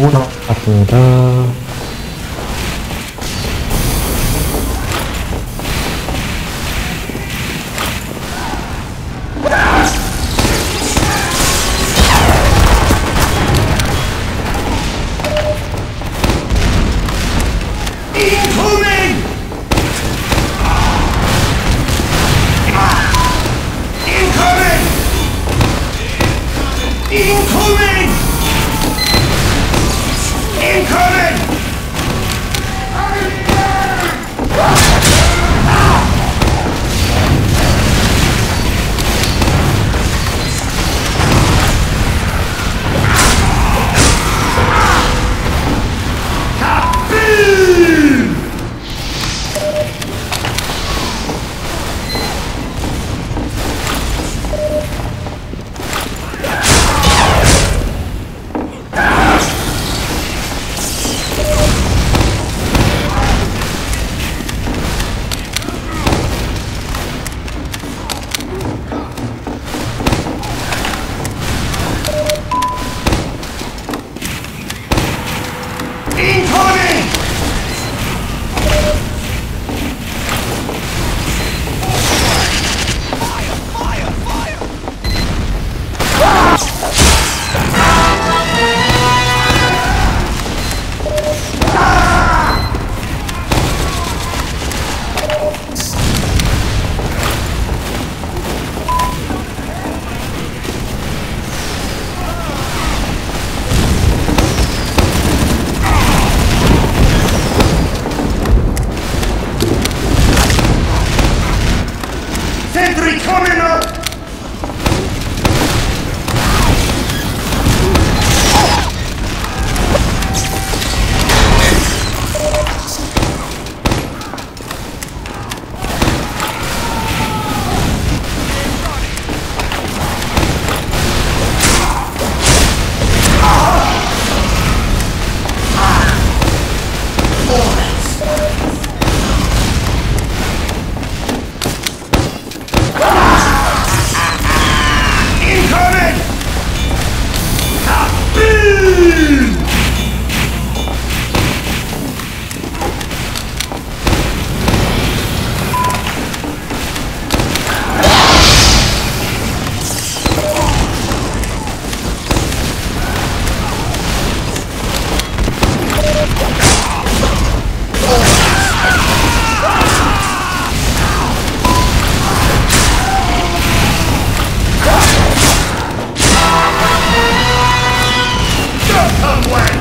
5 나온 것 같습니다.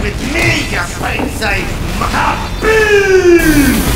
With me, you play safe.